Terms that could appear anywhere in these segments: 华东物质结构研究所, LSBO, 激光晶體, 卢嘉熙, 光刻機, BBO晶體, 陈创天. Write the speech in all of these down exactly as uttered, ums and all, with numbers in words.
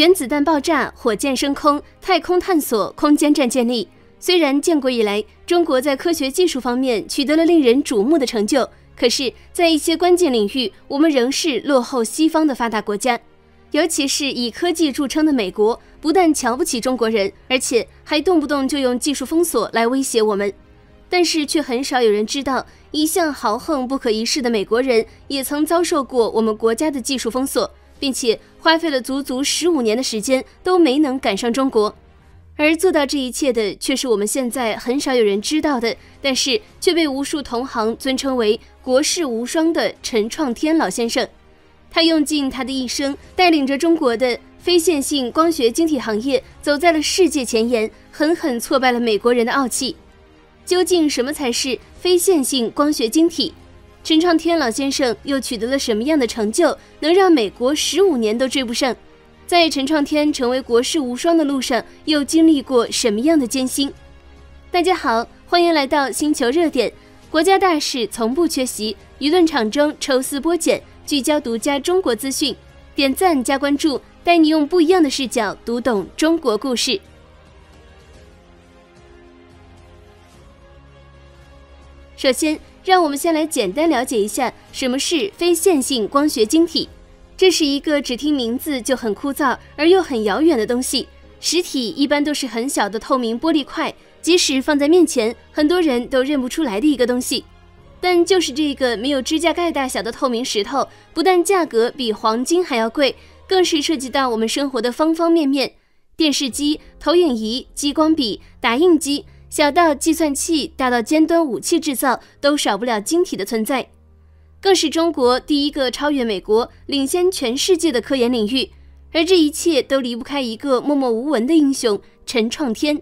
原子弹爆炸、火箭升空、太空探索、空间站建立。虽然建国以来，中国在科学技术方面取得了令人瞩目的成就，可是，在一些关键领域，我们仍是落后西方的发达国家。尤其是以科技著称的美国，不但瞧不起中国人，而且还动不动就用技术封锁来威胁我们。但是，却很少有人知道，一向豪横不可一世的美国人，也曾遭受过我们国家的技术封锁，并且花费了足足十五年的时间都没能赶上中国。而做到这一切的，却是我们现在很少有人知道的，但是却被无数同行尊称为国士无双的陈创天老先生。他用尽他的一生，带领着中国的非线性光学晶体行业走在了世界前沿，狠狠挫败了美国人的傲气。究竟什么才是非线性光学晶体？陈创天老先生又取得了什么样的成就，能让美国十五年都追不上？在陈创天成为国士无双的路上，又经历过什么样的艰辛？大家好，欢迎来到星球热点。国家大事从不缺席，舆论场中抽丝剥茧，聚焦独家中国资讯，点赞加关注，带你用不一样的视角读懂中国故事。首先，让我们先来简单了解一下什么是非线性光学晶体。这是一个只听名字就很枯燥而又很遥远的东西。实体一般都是很小的透明玻璃块，即使放在面前，很多人都认不出来的一个东西。但就是这个没有指甲盖大小的透明石头，不但价格比黄金还要贵，更是涉及到我们生活的方方面面。电视机、投影仪、激光笔、打印机，小到计算器，大到尖端武器制造，都少不了晶体的存在。更是中国第一个超越美国、领先全世界的科研领域。而这一切都离不开一个默默无闻的英雄——陈创天。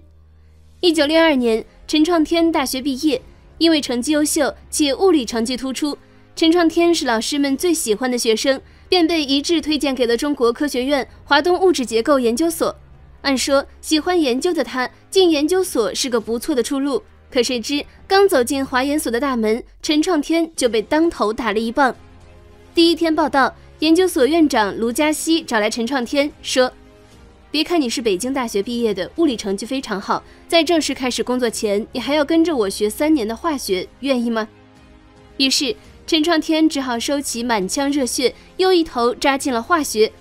一九六二年，陈创天大学毕业。因为成绩优秀且物理成绩突出，陈创天是老师们最喜欢的学生，便被一致推荐给了中国科学院华东物质结构研究所。按说喜欢研究的他进研究所是个不错的出路，可谁知刚走进华研所的大门，陈创天就被当头打了一棒。第一天报道，研究所院长卢嘉熙找来陈创天说，别看你是北京大学毕业的，物理成绩非常好，在正式开始工作前，你还要跟着我学三年的化学，愿意吗？于是，陈创天只好收起满腔热血，又一头扎进了化学。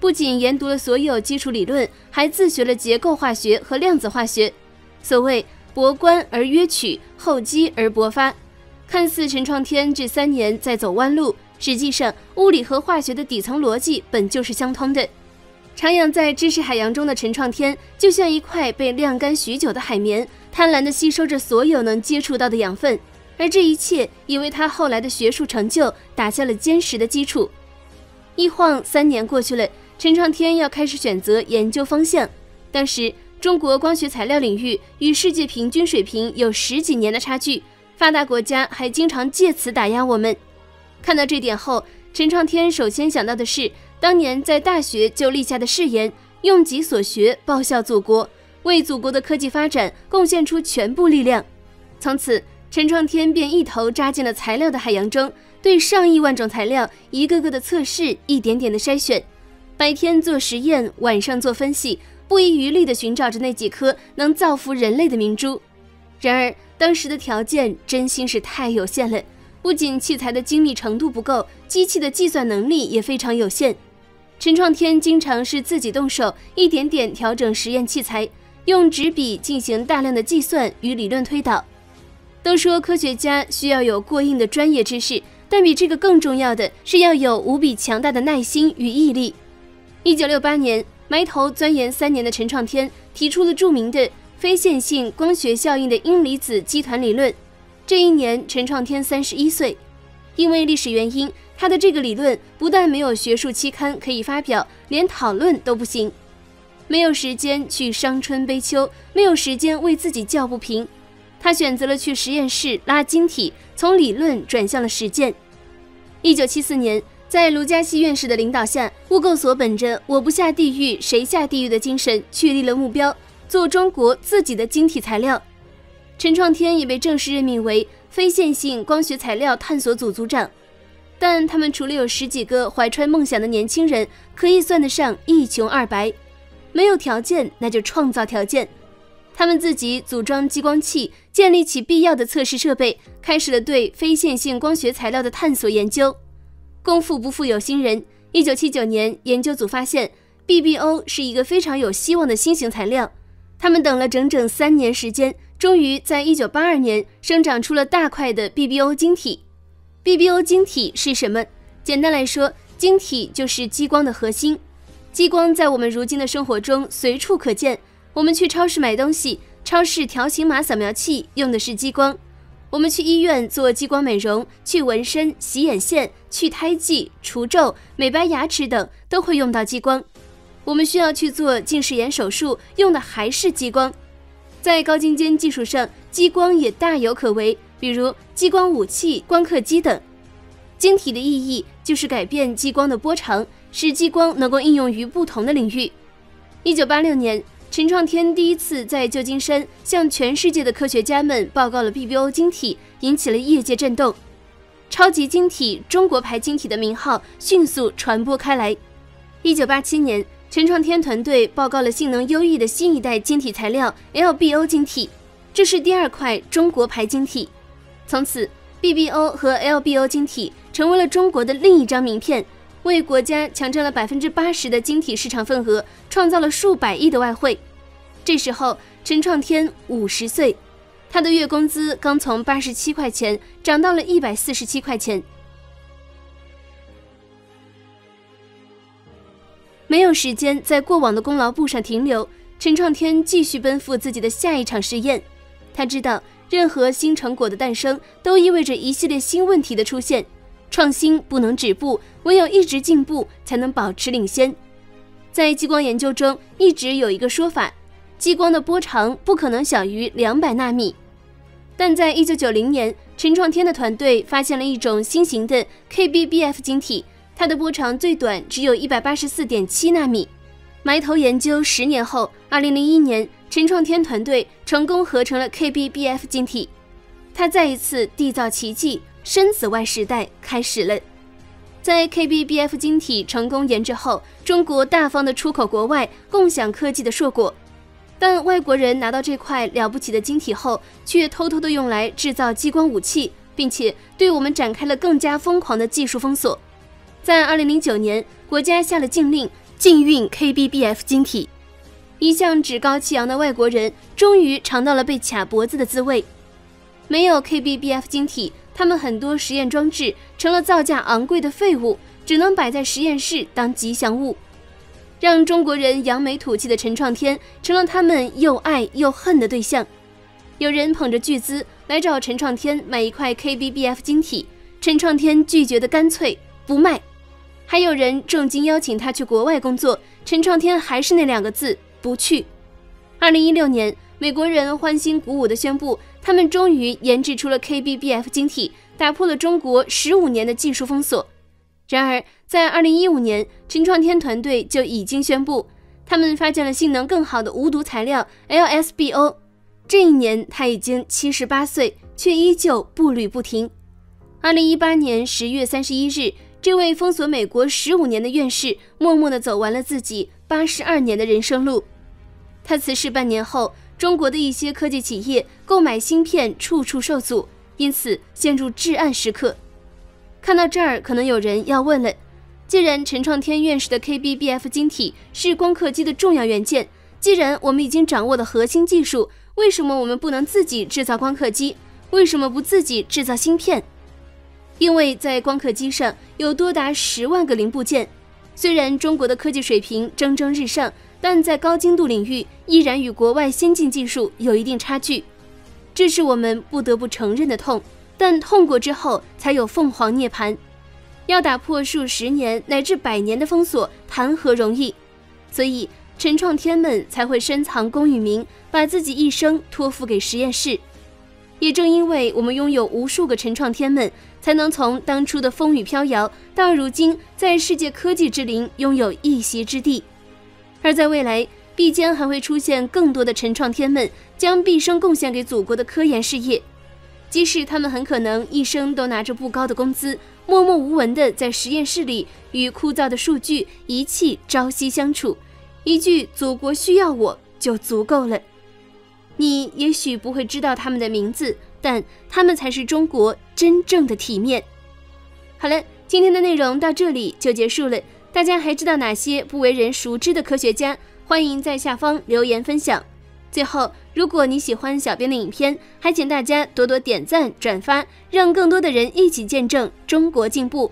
不仅研读了所有基础理论，还自学了结构化学和量子化学。所谓博观而约取，厚积而薄发。看似陈创天这三年在走弯路，实际上物理和化学的底层逻辑本就是相通的。徜徉在知识海洋中的陈创天，就像一块被晾干许久的海绵，贪婪地吸收着所有能接触到的养分，而这一切也为他后来的学术成就打下了坚实的基础。一晃三年过去了，陈创天要开始选择研究方向。当时，中国光学材料领域与世界平均水平有十几年的差距，发达国家还经常借此打压我们。看到这点后，陈创天首先想到的是当年在大学就立下的誓言，用己所学，报效祖国，为祖国的科技发展贡献出全部力量。从此，陈创天便一头扎进了材料的海洋中，对上亿万种材料一个个的测试，一点点的筛选，白天做实验，晚上做分析，不遗余力地寻找着那几颗能造福人类的明珠。然而，当时的条件真心是太有限了，不仅器材的精密程度不够，机器的计算能力也非常有限。陈创天经常是自己动手，一点点调整实验器材，用纸笔进行大量的计算与理论推导。都说科学家需要有过硬的专业知识，但比这个更重要的是要有无比强大的耐心与毅力。一九六八年，埋头钻研三年的陈创天提出了著名的非线性光学效应的阴离子基团理论。这一年，陈创天三十一岁。因为历史原因，他的这个理论不但没有学术期刊可以发表，连讨论都不行。没有时间去伤春悲秋，没有时间为自己叫不平，他选择了去实验室拉晶体，从理论转向了实践。一九七四年，在卢嘉熙院士的领导下，物构所本着我不下地狱谁下地狱的精神，确立了目标，做中国自己的晶体材料。陈创天也被正式任命为非线性光学材料探索组组长。但他们除了有十几个怀揣梦想的年轻人，可以算得上一穷二白。没有条件，那就创造条件。他们自己组装激光器，建立起必要的测试设备，开始了对非线性光学材料的探索研究。功夫不负有心人， 一九七九年，研究组发现 B B O 是一个非常有希望的新型材料。他们等了整整三年时间，终于在一九八二年生长出了大块的 B B O 晶体。B B O 晶体是什么？简单来说，晶体就是激光的核心。激光在我们如今的生活中随处可见。 我们去超市买东西，超市条形码扫描器用的是激光；我们去医院做激光美容，去纹身、洗眼线、去胎记、除皱、美白牙齿等都会用到激光；我们需要去做近视眼手术，用的还是激光。在高精尖技术上，激光也大有可为，比如激光武器、光刻机等。晶体的意义就是改变激光的波长，使激光能够应用于不同的领域。一九八六年， 陈创天第一次在旧金山向全世界的科学家们报告了 B B O 晶体，引起了业界震动。超级晶体、中国牌晶体的名号迅速传播开来。一九八七年，陈创天团队报告了性能优异的新一代晶体材料 L B O 晶体，这是第二块中国牌晶体。从此 ，B B O 和 L B O 晶体成为了中国的另一张名片。 为国家抢占了 百分之八十 的晶体市场份额，创造了数百亿的外汇。这时候，陈创天五十岁，他的月工资刚从八十七块钱涨到了一百四十七块钱。没有时间在过往的功劳簿上停留，陈创天继续奔赴自己的下一场实验。他知道，任何新成果的诞生都意味着一系列新问题的出现。 创新不能止步，唯有一直进步才能保持领先。在激光研究中，一直有一个说法：激光的波长不可能小于两百纳米。但在一九九零年，陈创天的团队发现了一种新型的 K B B F 晶体，它的波长最短只有 一百八十四点七 纳米。埋头研究十年后， 二零零一年，陈创天团队成功合成了 K B B F 晶体，它再一次缔造奇迹。 深紫外时代开始了。在 K B B F 晶体成功研制后，中国大方的出口国外，共享科技的硕果。但外国人拿到这块了不起的晶体后，却偷偷的用来制造激光武器，并且对我们展开了更加疯狂的技术封锁。在二零零九年，国家下了禁令，禁运 K B B F 晶体。一向趾高气扬的外国人，终于尝到了被卡脖子的滋味。没有 K B B F 晶体， 他们很多实验装置成了造价昂贵的废物，只能摆在实验室当吉祥物。让中国人扬眉吐气的陈创天，成了他们又爱又恨的对象。有人捧着巨资来找陈创天买一块 K B B F 晶体，陈创天拒绝的干脆不卖。还有人重金邀请他去国外工作，陈创天还是那两个字不去。二零一六年， 美国人欢欣鼓舞地宣布，他们终于研制出了 K B B F 晶体，打破了中国十五年的技术封锁。然而，在二零一五年，陈创天团队就已经宣布，他们发现了性能更好的无毒材料 L S B O。这一年，他已经七十八岁，却依旧步履不停。二零一八年十月三十一日，这位封锁美国十五年的院士，默默地走完了自己八十二年的人生路。他辞世半年后， 中国的一些科技企业购买芯片处处受阻，因此陷入至暗时刻。看到这儿，可能有人要问了：既然陈创天院士的 K B B F 晶体是光刻机的重要元件，既然我们已经掌握了核心技术，为什么我们不能自己制造光刻机？为什么不自己制造芯片？因为在光刻机上有多达十万个零部件。虽然中国的科技水平蒸蒸日上， 但在高精度领域依然与国外先进技术有一定差距，这是我们不得不承认的痛。但痛过之后，才有凤凰涅槃。要打破数十年乃至百年的封锁，谈何容易？所以，陈创天们才会深藏功与名，把自己一生托付给实验室。也正因为我们拥有无数个陈创天们，才能从当初的风雨飘摇，到如今在世界科技之林拥有一席之地。 而在未来，必将还会出现更多的陈创天们，将毕生贡献给祖国的科研事业。即使他们很可能一生都拿着不高的工资，默默无闻地在实验室里与枯燥的数据、仪器朝夕相处。一句“祖国需要我”就足够了。你也许不会知道他们的名字，但他们才是中国真正的体面。好了，今天的内容到这里就结束了。大家还知道哪些不为人熟知的科学家？欢迎在下方留言分享。最后，如果你喜欢小编的影片，还请大家多多点赞、转发，让更多的人一起见证中国进步。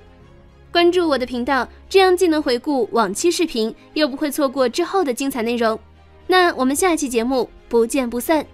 关注我的频道，这样既能回顾往期视频，又不会错过之后的精彩内容。那我们下期节目不见不散。